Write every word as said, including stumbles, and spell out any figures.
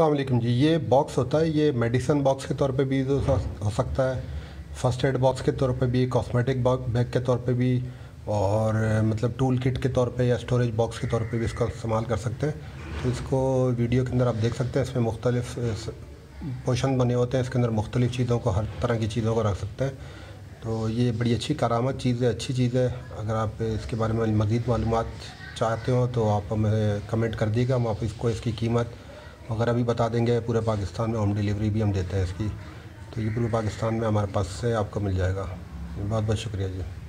अस्सलाम वालेकुम जी। ये बॉक्स होता है, ये मेडिसिन बॉक्स के तौर पे भी हो सकता है, फ़र्स्ट एड बॉक्स के तौर पे भी, कॉस्मेटिक बैग के तौर पे भी, और मतलब टूल किट के तौर पे या स्टोरेज बॉक्स के तौर पे भी इसका इस्तेमाल कर सकते हैं। तो इसको वीडियो के अंदर आप देख सकते हैं, इसमें मुख्तलिफ पोर्शन बने होते हैं, इसके अंदर मुख्तलिफ चीज़ों को, हर तरह की चीज़ों को रख सकते हैं। तो ये बड़ी अच्छी कारामत चीज़ है, अच्छी चीज़ है। अगर आप इसके बारे में मज़ीद मालूमात चाहते हो तो आप हमें कमेंट कर दीजिएगा, हम आपको इसकी कीमत वगैरह भी बता देंगे। पूरे पाकिस्तान में होम डिलीवरी भी हम देते हैं इसकी, तो ये पूरे पाकिस्तान में हमारे पास से आपको मिल जाएगा। बहुत बहुत शुक्रिया जी।